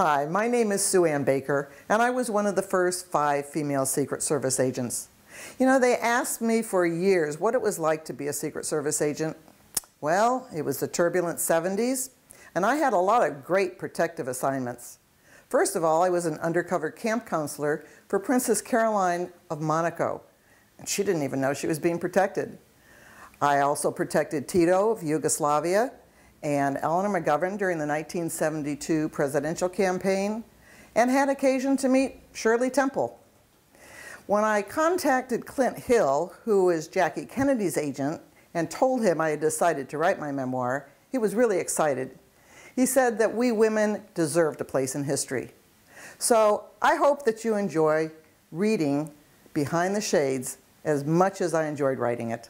Hi, my name is Sue Ann Baker, and I was one of the first 5 female Secret Service agents. You know, they asked me for years what it was like to be a Secret Service agent. Well, it was the turbulent 70s, and I had a lot of great protective assignments. First of all, I was an undercover camp counselor for Princess Caroline of Monaco, and she didn't even know she was being protected. I also protected Tito of Yugoslavia, and Eleanor McGovern during the 1972 presidential campaign, and had occasion to meet Shirley Temple. When I contacted Clint Hill, who is Jackie Kennedy's agent, and told him I had decided to write my memoir, he was really excited. He said that we women deserved a place in history. So I hope that you enjoy reading Behind the Shades as much as I enjoyed writing it.